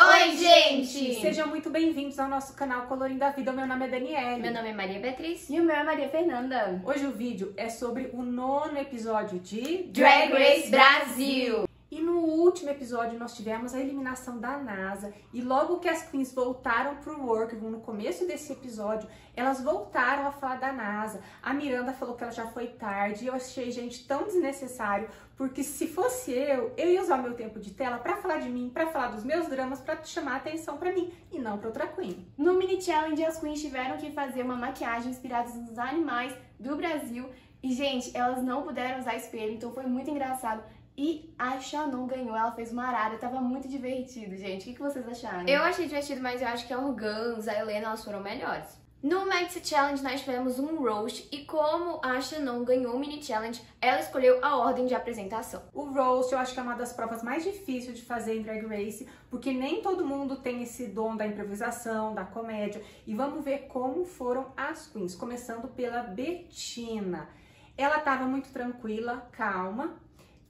Oi, gente! Sejam muito bem-vindos ao nosso canal Colorindo a Vida. O meu nome é Daniele. Meu nome é Maria Beatriz. E o meu é Maria Fernanda. Hoje o vídeo é sobre o 9º episódio de Drag Race Brasil. E no último episódio nós tivemos a eliminação da NASA. E logo que as queens voltaram pro Workroom, no começo desse episódio, elas voltaram a falar da NASA. A Miranda falou que ela já foi tarde. E eu achei, gente, tão desnecessário. Porque se fosse eu ia usar o meu tempo de tela pra falar de mim, pra falar dos meus dramas, pra chamar a atenção pra mim e não pra outra queen. No mini challenge, as queens tiveram que fazer uma maquiagem inspirada nos animais do Brasil. E, gente, elas não puderam usar espelho, então foi muito engraçado. E a Shannon ganhou, ela fez uma arara, tava muito divertido, gente. O que vocês acharam? Eu achei divertido, mas eu acho que a Organza, a Helena, elas foram melhores. No Maxi Challenge, nós tivemos um roast e como a Shannon ganhou o mini challenge, ela escolheu a ordem de apresentação. O roast eu acho que é uma das provas mais difíceis de fazer em Drag Race, porque nem todo mundo tem esse dom da improvisação, da comédia. E vamos ver como foram as queens, começando pela Bettina. Ela tava muito tranquila, calma.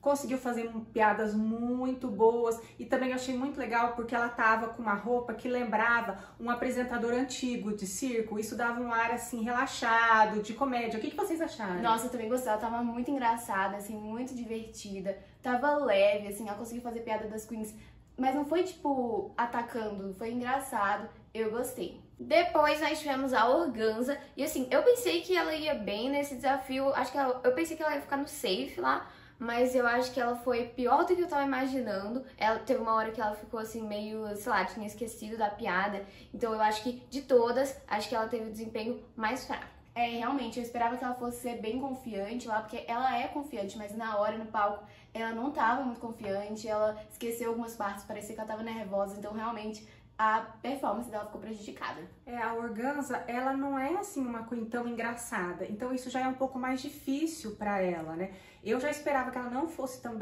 Conseguiu fazer piadas muito boas e também eu achei muito legal porque ela tava com uma roupa que lembrava um apresentador antigo de circo. Isso dava um ar, assim, relaxado, de comédia. O que vocês acharam? Nossa, eu também gostei. Ela tava muito engraçada, assim, muito divertida. Tava leve, assim, ela conseguiu fazer piada das queens. Mas não foi, tipo, atacando. Foi engraçado. Eu gostei. Depois nós tivemos a Organza. E, assim, eu pensei que ela ia bem nesse desafio. Acho que eu pensei que ela ia ficar no safe lá. Mas eu acho que ela foi pior do que eu tava imaginando. Ela teve uma hora que ela ficou assim meio, sei lá, tinha esquecido da piada. Então eu acho que de todas, acho que ela teve o desempenho mais fraco. É, realmente, eu esperava que ela fosse ser bem confiante lá, porque ela é confiante, mas na hora, no palco, ela não tava muito confiante, ela esqueceu algumas partes, parecia que ela tava nervosa, então realmente a performance dela ficou prejudicada. É, a Organza, ela não é assim uma queen tão engraçada, então isso já é um pouco mais difícil pra ela, né? Eu já esperava que ela não fosse tão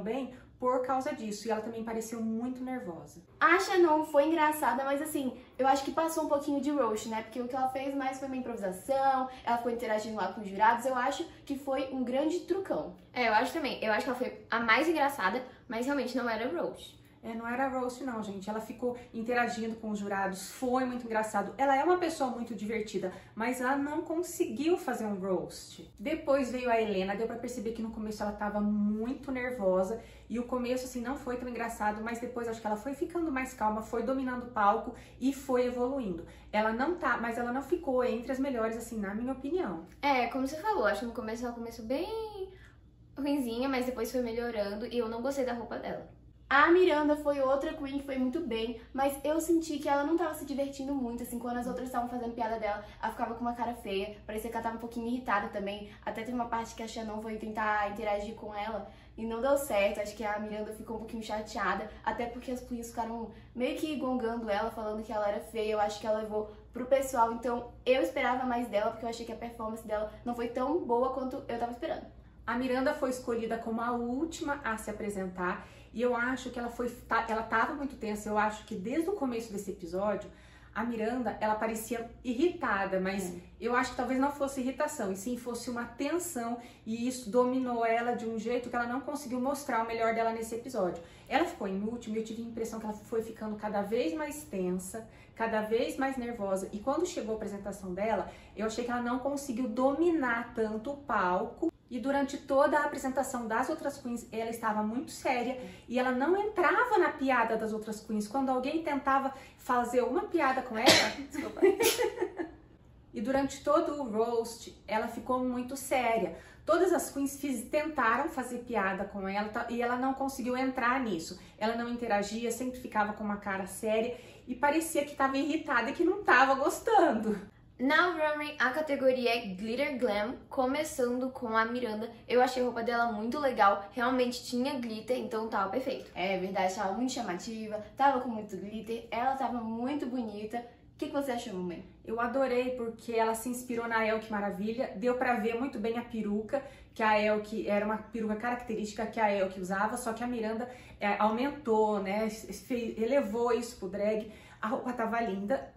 bem por causa disso, e ela também pareceu muito nervosa. A Shannon foi engraçada, mas assim, eu acho que passou um pouquinho de roast, né? Porque o que ela fez mais foi uma improvisação, ela foi interagindo lá com os jurados, eu acho que foi um grande trucão. É, eu acho também, eu acho que ela foi a mais engraçada, mas realmente não era roast. É, não era roast não, gente. Ela ficou interagindo com os jurados, foi muito engraçado. Ela é uma pessoa muito divertida, mas ela não conseguiu fazer um roast. Depois veio a Helena, deu pra perceber que no começo ela tava muito nervosa. E o começo, assim, não foi tão engraçado, mas depois acho que ela foi ficando mais calma, foi dominando o palco e foi evoluindo. Ela não tá, mas ela não ficou entre as melhores, assim, na minha opinião. É, como você falou, acho que no começo ela começou bem ruinzinha, mas depois foi melhorando e eu não gostei da roupa dela. A Miranda foi outra queen que foi muito bem, mas eu senti que ela não tava se divertindo muito, assim, quando as outras estavam fazendo piada dela, ela ficava com uma cara feia, parecia que ela tava um pouquinho irritada também, até teve uma parte que a Shannon foi tentar interagir com ela e não deu certo, acho que a Miranda ficou um pouquinho chateada, até porque as queens ficaram meio que gongando ela, falando que ela era feia, eu acho que ela levou pro pessoal, então eu esperava mais dela, porque eu achei que a performance dela não foi tão boa quanto eu tava esperando. A Miranda foi escolhida como a última a se apresentar e eu acho que ela tava muito tensa, eu acho que desde o começo desse episódio, a Miranda, ela parecia irritada, mas eu acho que talvez não fosse irritação, e sim fosse uma tensão, e isso dominou ela de um jeito que ela não conseguiu mostrar o melhor dela nesse episódio. Ela ficou em último e eu tive a impressão que ela foi ficando cada vez mais tensa, cada vez mais nervosa, e quando chegou a apresentação dela, eu achei que ela não conseguiu dominar tanto o palco. E durante toda a apresentação das outras queens, ela estava muito séria e ela não entrava na piada das outras queens. Quando alguém tentava fazer uma piada com ela... Desculpa. E durante todo o roast, ela ficou muito séria. Todas as queens tentaram fazer piada com ela e ela não conseguiu entrar nisso. Ela não interagia, sempre ficava com uma cara séria e parecia que estava irritada e que não estava gostando. Na runway, a categoria é Glitter Glam, começando com a Miranda. Eu achei a roupa dela muito legal, realmente tinha glitter, então tava perfeito. É verdade, tava muito chamativa, tava com muito glitter, ela tava muito bonita. O que você achou, mamãe? Eu adorei, porque ela se inspirou na Elke Maravilha, deu pra ver muito bem a peruca, que a Elke era uma peruca característica que a Elke usava, só que a Miranda aumentou, né, elevou isso pro drag. A roupa tava linda.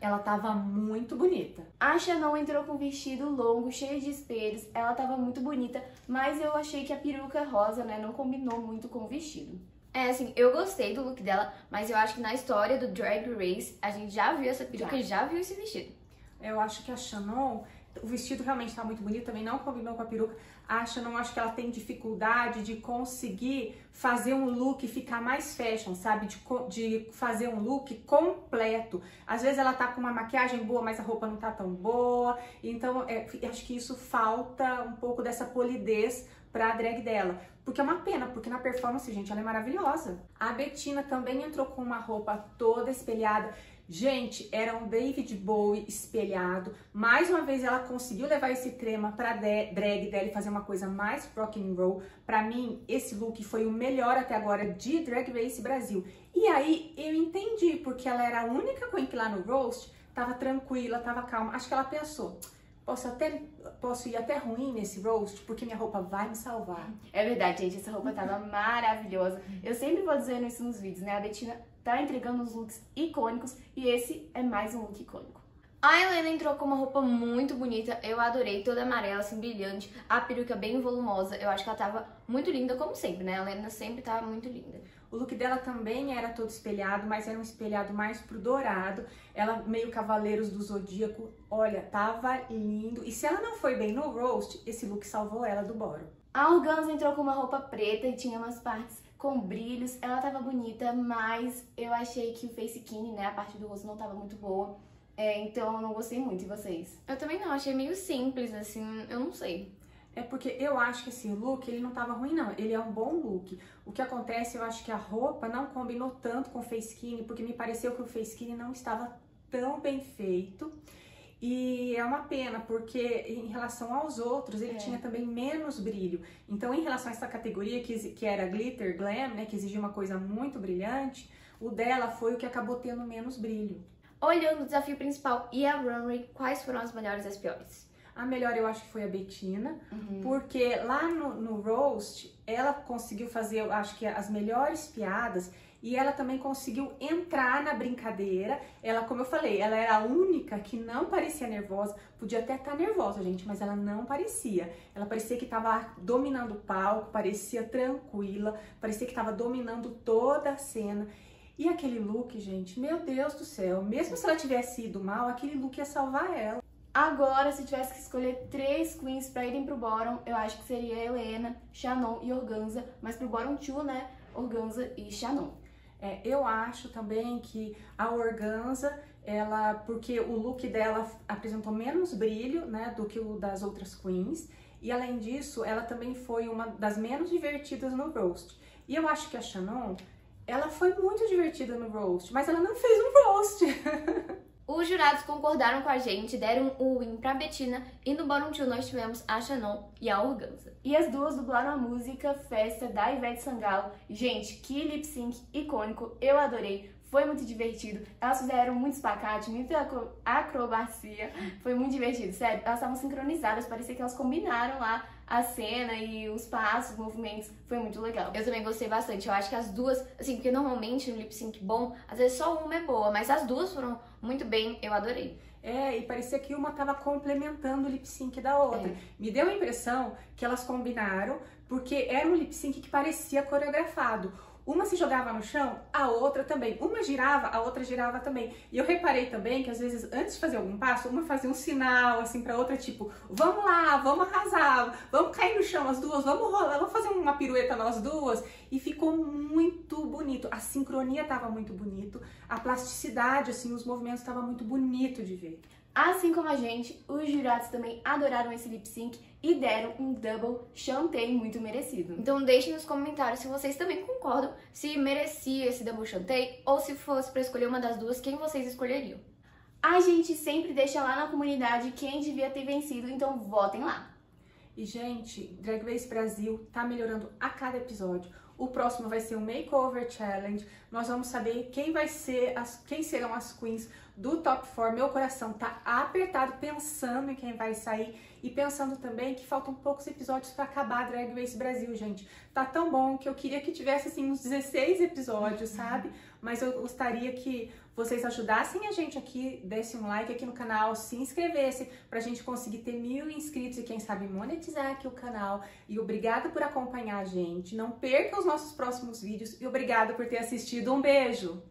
Ela tava muito bonita. A Shannon entrou com um vestido longo, cheio de espelhos. Ela tava muito bonita, mas eu achei que a peruca rosa, né, não combinou muito com o vestido. É, assim, eu gostei do look dela, mas eu acho que na história do Drag Race a gente já viu essa peruca e já viu esse vestido. Eu acho que a Shannon, o vestido realmente tá muito bonito, também não combinou com a peruca. A Shannon, acho que ela tem dificuldade de conseguir fazer um look ficar mais fashion, sabe? De fazer um look completo. Às vezes ela tá com uma maquiagem boa, mas a roupa não tá tão boa. Então, acho que isso falta um pouco dessa polidez pra drag dela. Porque é uma pena, porque na performance, gente, ela é maravilhosa. A Bettina também entrou com uma roupa toda espelhada. Gente, era um David Bowie espelhado. Mais uma vez ela conseguiu levar esse tema pra drag dela e fazer uma coisa mais rock and roll. Pra mim, esse look foi o melhor até agora de Drag Race Brasil. E aí, eu entendi, porque ela era a única queen que lá no roast tava tranquila, tava calma. Acho que ela pensou... Posso ir até ruim nesse roast, porque minha roupa vai me salvar. É verdade, gente. Essa roupa tava maravilhosa. Eu sempre vou dizendo isso nos vídeos, né? A Bettina tá entregando uns looks icônicos e esse é mais um look icônico. A Helena entrou com uma roupa muito bonita. Eu adorei, toda amarela, assim, brilhante. A peruca bem volumosa. Eu acho que ela tava muito linda, como sempre, né? A Helena sempre tá muito linda. O look dela também era todo espelhado, mas era um espelhado mais pro dourado. Ela meio Cavaleiros do Zodíaco. Olha, tava lindo. E se ela não foi bem no roast, esse look salvou ela do boro. A Organza entrou com uma roupa preta e tinha umas partes com brilhos. Ela tava bonita, mas eu achei que o face skin, né, a parte do rosto não tava muito boa. Então eu não gostei muito de vocês. Eu também não, achei meio simples, assim, eu não sei. É porque eu acho que esse look, ele não tava ruim não, ele é um bom look. O que acontece, eu acho que a roupa não combinou tanto com o face skin, porque me pareceu que o face skin não estava tão bem feito. E é uma pena, porque em relação aos outros, ele tinha também menos brilho. Então, em relação a essa categoria que era glitter glam, né, que exigia uma coisa muito brilhante, o dela foi o que acabou tendo menos brilho. Olhando o desafio principal e a runway, quais foram as melhores e as piores? A melhor eu acho que foi a Bettina, porque lá no roast ela conseguiu fazer, eu acho que as melhores piadas e ela também conseguiu entrar na brincadeira. Ela, como eu falei, ela era a única que não parecia nervosa, podia até estar nervosa, gente, mas ela não parecia. Ela parecia que estava dominando o palco, parecia tranquila, parecia que estava dominando toda a cena. E aquele look, gente, meu Deus do céu, mesmo se ela tivesse ido mal, aquele look ia salvar ela. Agora, se tivesse que escolher três queens pra irem pro bottom, eu acho que seria Helena, Shannon e Organza, mas pro bottom 2, né, Organza e Shannon. Eu acho também que a Organza, ela, porque o look dela apresentou menos brilho, né, do que o das outras queens, e além disso, ela também foi uma das menos divertidas no roast. E eu acho que a Shannon, ela foi muito divertida no roast, mas ela não fez um roast. Os jurados concordaram com a gente, deram o win pra Bettina e no bottom 2 nós tivemos a Shannon e a Organza. E as duas dublaram a música Festa da Ivete Sangalo. Gente, que lip sync icônico, eu adorei, foi muito divertido. Elas fizeram muito espacate, muita acrobacia, foi muito divertido, sério. Elas estavam sincronizadas, parecia que elas combinaram lá a cena e os passos, os movimentos, foi muito legal. Eu também gostei bastante, eu acho que as duas, assim, porque normalmente no lip sync bom, às vezes só uma é boa, mas as duas foram muito bem, eu adorei. E parecia que uma tava complementando o lip sync da outra. Me deu a impressão que elas combinaram, porque era um lip sync que parecia coreografado. Uma se jogava no chão, a outra também. Uma girava, a outra girava também. E eu reparei também que às vezes, antes de fazer algum passo, uma fazia um sinal, assim, pra outra, tipo, vamos lá, vamos arrasar, vamos cair no chão as duas, vamos rolar, vamos fazer uma pirueta nós duas. E ficou muito bonito. A sincronia tava muito bonito, a plasticidade, assim, os movimentos tava muito bonito de ver. Assim como a gente, os jurados também adoraram esse lip sync e deram um double chantei muito merecido. Então deixem nos comentários se vocês também concordam se merecia esse double chantei ou se fosse pra escolher uma das duas, quem vocês escolheriam. A gente sempre deixa lá na comunidade quem devia ter vencido, então votem lá. E gente, Drag Race Brasil tá melhorando a cada episódio. O próximo vai ser um Makeover Challenge. Nós vamos saber quem serão as queens do Top 4. Meu coração tá apertado pensando em quem vai sair e pensando também que faltam poucos episódios para acabar a Drag Race Brasil, gente. Tá tão bom que eu queria que tivesse, assim, uns 16 episódios, sabe? mas eu gostaria que vocês ajudassem a gente aqui, dessem um like aqui no canal, se inscrevessem pra gente conseguir ter 1000 inscritos e quem sabe monetizar aqui o canal. E obrigado por acompanhar a gente, não perca os nossos próximos vídeos e obrigado por ter assistido, um beijo!